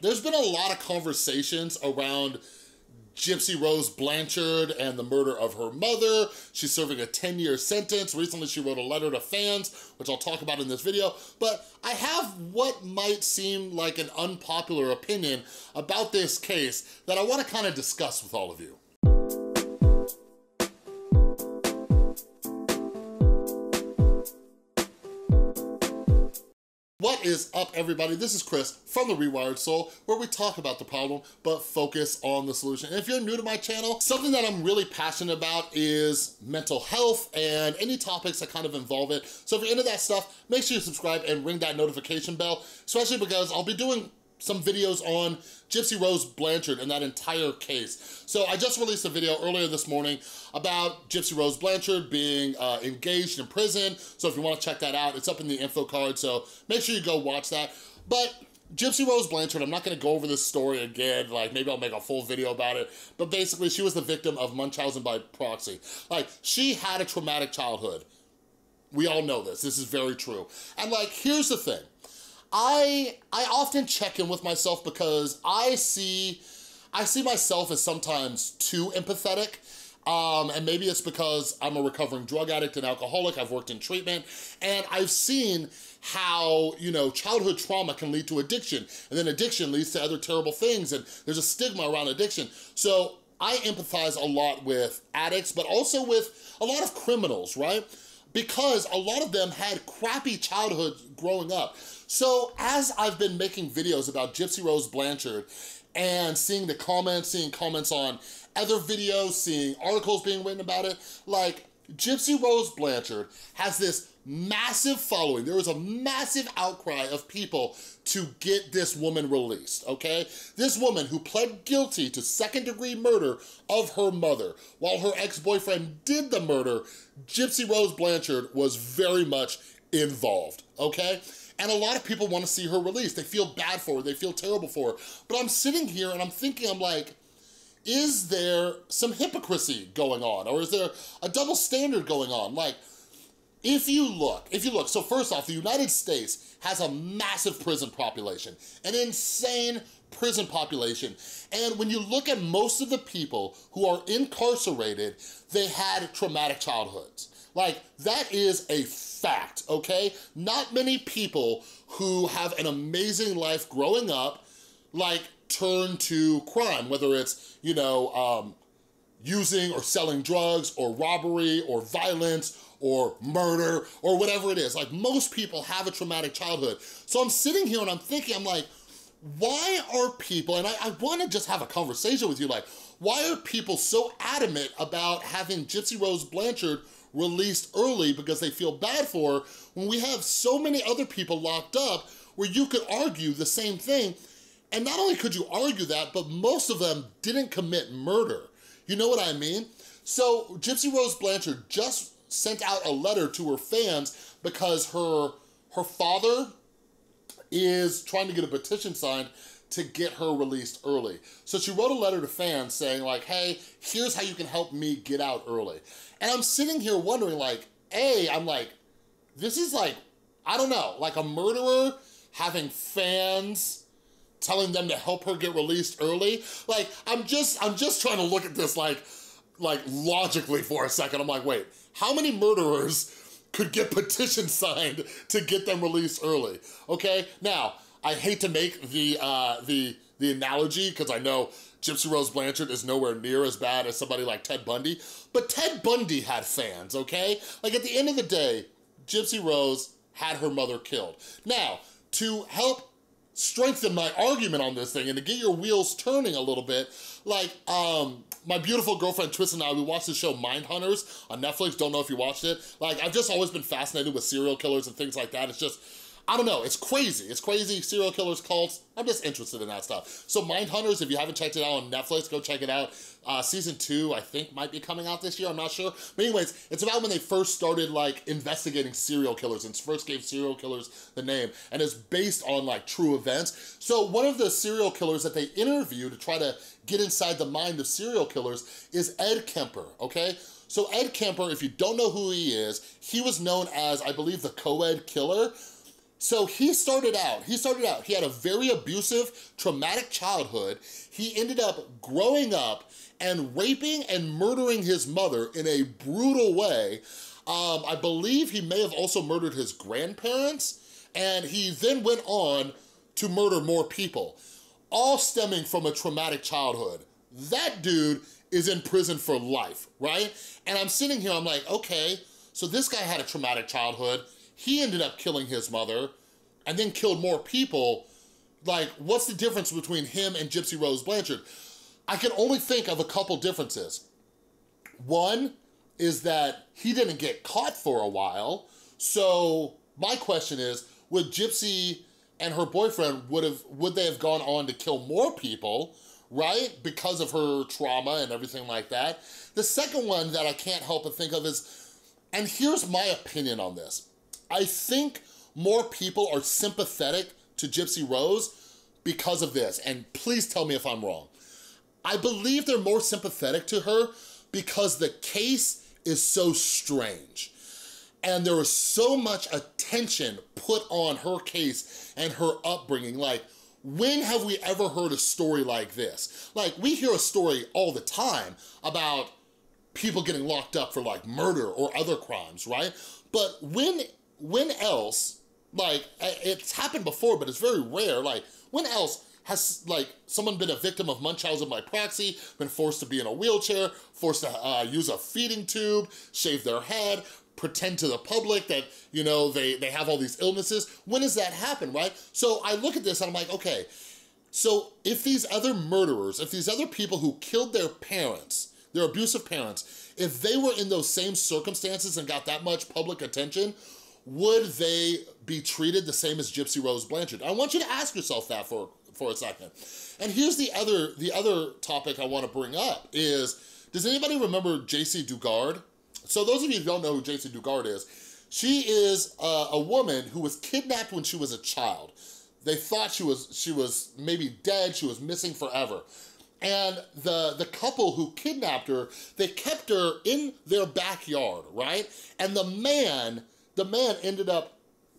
there's been a lot of conversations around Gypsy Rose Blanchard and the murder of her mother. She's serving a 10-year sentence. Recently, she wrote a letter to fans, which I'll talk about in this video. But I have what might seem like an unpopular opinion about this case that I want to kind of discuss with all of you. What is up, everybody? This is Chris from The Rewired Soul, where we talk about the problem, but focus on the solution. And if you're new to my channel, something that I'm really passionate about is mental health and any topics that kind of involve it. So if you're into that stuff, make sure you subscribe and ring that notification bell, especially because I'll be doing some videos on Gypsy Rose Blanchard and that entire case. So I just released a video earlier this morning about Gypsy Rose Blanchard being engaged in prison. So if you want to check that out, it's up in the info card. So make sure you go watch that. But Gypsy Rose Blanchard, I'm not going to go over this story again, like maybe I'll make a full video about it, but basically she was the victim of Munchausen by proxy. Like, she had a traumatic childhood. We all know this. This is very true. And like, here's the thing. I often check in with myself because I see myself as sometimes too empathetic, and maybe it's because I'm a recovering drug addict and alcoholic. I've worked in treatment, and I've seen how, you know, childhood trauma can lead to addiction, and then addiction leads to other terrible things, and there's a stigma around addiction. So I empathize a lot with addicts, but also with a lot of criminals, right? Because a lot of them had crappy childhoods growing up. So as I've been making videos about Gypsy Rose Blanchard and seeing comments on other videos, seeing articles being written about it, like, Gypsy Rose Blanchard has this massive following. There was a massive outcry of people to get this woman released, okay? This woman who pled guilty to second-degree murder of her mother. While her ex-boyfriend did the murder, Gypsy Rose Blanchard was very much involved, okay? And a lot of people want to see her released. They feel bad for her, they feel terrible for her. But I'm sitting here and I'm thinking, I'm like, is there some hypocrisy going on? Or is there a double standard going on? Like, if you look, so first off, the United States has a massive prison population, an insane prison population. And when you look at most of the people who are incarcerated, they had traumatic childhoods. Like, that is a fact, okay? Not many people who have an amazing life growing up, like, turn to crime, whether it's, you know, using or selling drugs or robbery or violence or murder or whatever it is. Like, most people have a traumatic childhood. So I'm sitting here and I'm thinking, I'm like, why are people, and I want to just have a conversation with you, like, why are people so adamant about having Gypsy Rose Blanchard released early because they feel bad for her, when we have so many other people locked up where you could argue the same thing? And not only could you argue that, but most of them didn't commit murder. You know what I mean? So Gypsy Rose Blanchard just sent out a letter to her fans because her father is trying to get a petition signed to get her released early. So she wrote a letter to fans saying, like, hey, here's how you can help me get out early. And I'm sitting here wondering, like, A, I'm like, this is like, I don't know, like a murderer having fans telling them to help her get released early. Like, I'm just trying to look at this like logically for a second. I'm like, wait, how many murderers could get petitions signed to get them released early? Okay, now, I hate to make the analogy, because I know Gypsy Rose Blanchard is nowhere near as bad as somebody like Ted Bundy, but Ted Bundy had fans, okay? Like, at the end of the day, Gypsy Rose had her mother killed. Now, to help strengthen my argument on this thing and to get your wheels turning a little bit, like, my beautiful girlfriend Tris and I, we watched the show Mindhunters on Netflix. Don't know if you watched it. Like, I've just always been fascinated with serial killers and things like that. It's just, I don't know, it's crazy. It's crazy, serial killers, cults. I'm just interested in that stuff. So Mindhunters, if you haven't checked it out on Netflix, go check it out. Season 2, I think, might be coming out this year, I'm not sure. But anyways, it's about when they first started, like, investigating serial killers and first gave serial killers the name. And it's based on, like, true events. So one of the serial killers that they interview to try to get inside the mind of serial killers is Ed Kemper, okay? So Ed Kemper, if you don't know who he is, he was known as, I believe, the co-ed killer. So he started out, he had a very abusive, traumatic childhood. He ended up growing up and raping and murdering his mother in a brutal way. I believe he may have also murdered his grandparents, and he then went on to murder more people, all stemming from a traumatic childhood. That dude is in prison for life, right? And I'm sitting here, I'm like, okay, so this guy had a traumatic childhood. He ended up killing his mother and then killed more people. Like, what's the difference between him and Gypsy Rose Blanchard? I can only think of a couple differences. One is that he didn't get caught for a while. So my question is, would Gypsy and her boyfriend, would they have gone on to kill more people, right? Because of her trauma and everything like that. The second one that I can't help but think of is, and here's my opinion on this. I think more people are sympathetic to Gypsy Rose because of this, and please tell me if I'm wrong. I believe they're more sympathetic to her because the case is so strange, and there was so much attention put on her case and her upbringing. Like, when have we ever heard a story like this? Like, we hear a story all the time about people getting locked up for like murder or other crimes, right? But when else, like, it's happened before, but it's very rare, like, when else has, like, someone been a victim of Munchausen by proxy, been forced to be in a wheelchair, forced to use a feeding tube, shave their head, pretend to the public that, you know, they have all these illnesses? When has that happened, right? So I look at this and I'm like, okay, so if these other murderers, if these other people who killed their parents, their abusive parents, if they were in those same circumstances and got that much public attention, would they be treated the same as Gypsy Rose Blanchard? I want you to ask yourself that for a second. And here's the other topic I want to bring up is, does anybody remember Jaycee Dugard? So those of you who don't know who Jaycee Dugard is, she is a woman who was kidnapped when she was a child. They thought she was maybe dead, she was missing forever. And the couple who kidnapped her, they kept her in their backyard, right? And the man ended up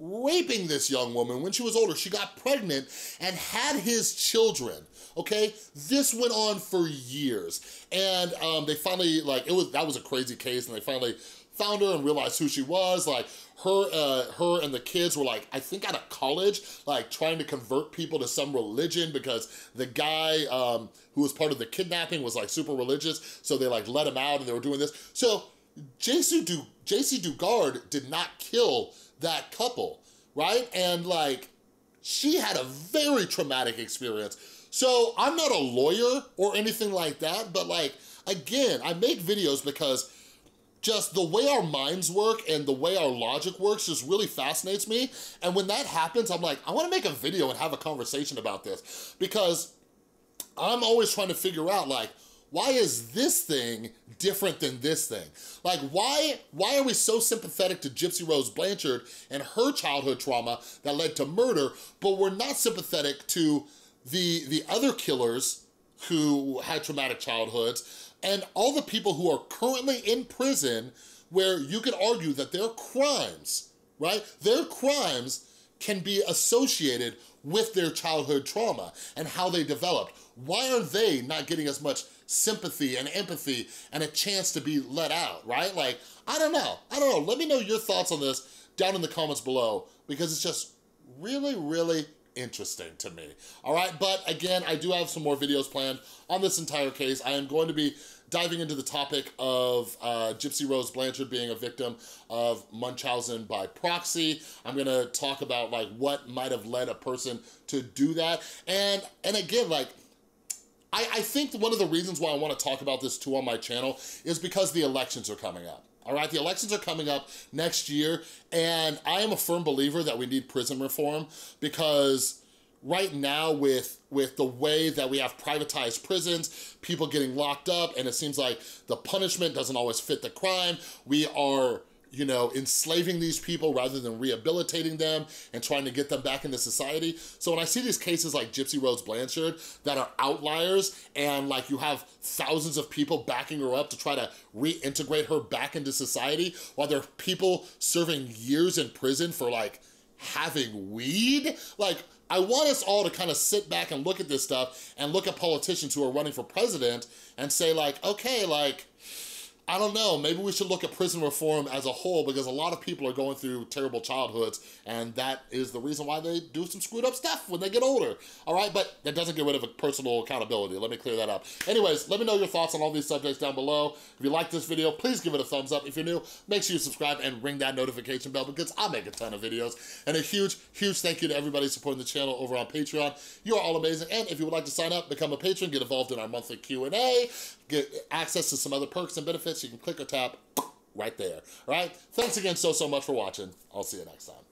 raping this young woman when she was older. She got pregnant and had his children, okay? This went on for years. And they finally, like, that was a crazy case, and they finally found her and realized who she was. Like, her and the kids were, like, I think out of college, like, trying to convert people to some religion because the guy who was part of the kidnapping was, like, super religious, so they, like, let him out, and they were doing this. So Jaycee Dugard did not kill that couple, right? And, like, she had a very traumatic experience. So I'm not a lawyer or anything like that, but, like, again, I make videos because just the way our minds work and the way our logic works just really fascinates me. And when that happens, I'm like, I want to make a video and have a conversation about this, because I'm always trying to figure out, like, why is this thing different than this thing? Like, why are we so sympathetic to Gypsy Rose Blanchard and her childhood trauma that led to murder, but we're not sympathetic to the other killers who had traumatic childhoods and all the people who are currently in prison, where you could argue that their crimes, right? Their crimes can be associated with their childhood trauma and how they developed. Why are they not getting as much sympathy and empathy and a chance to be let out, right? Like, I don't know. Let me know your thoughts on this down in the comments below, because it's just really, really interesting to me. All right, but again, I do have some more videos planned on this entire case. I am going to be diving into the topic of Gypsy Rose Blanchard being a victim of Munchausen by proxy. I'm gonna talk about, like, what might have led a person to do that. And again, like, I think one of the reasons why I wanna talk about this too on my channel is because the elections are coming up. All right, the elections are coming up next year, and I am a firm believer that we need prison reform, because right now with the way that we have privatized prisons, people getting locked up, and it seems like the punishment doesn't always fit the crime. We are, you know, enslaving these people rather than rehabilitating them and trying to get them back into society. So when I see these cases like Gypsy Rose Blanchard that are outliers, and, like, you have thousands of people backing her up to try to reintegrate her back into society, while there are people serving years in prison for, like, having weed? Like, I want us all to kind of sit back and look at this stuff and look at politicians who are running for president and say, like, okay, like, I don't know, maybe we should look at prison reform as a whole, because a lot of people are going through terrible childhoods, and that is the reason why they do some screwed up stuff when they get older, all right? But that doesn't get rid of personal accountability. Let me clear that up. Anyways, let me know your thoughts on all these subjects down below. If you like this video, please give it a thumbs up. If you're new, make sure you subscribe and ring that notification bell, because I make a ton of videos. And a huge, huge thank you to everybody supporting the channel over on Patreon. You're all amazing. And if you would like to sign up, become a patron, get involved in our monthly Q&A, get access to some other perks and benefits, you can click or tap right there. All right? Thanks again so much for watching. I'll see you next time.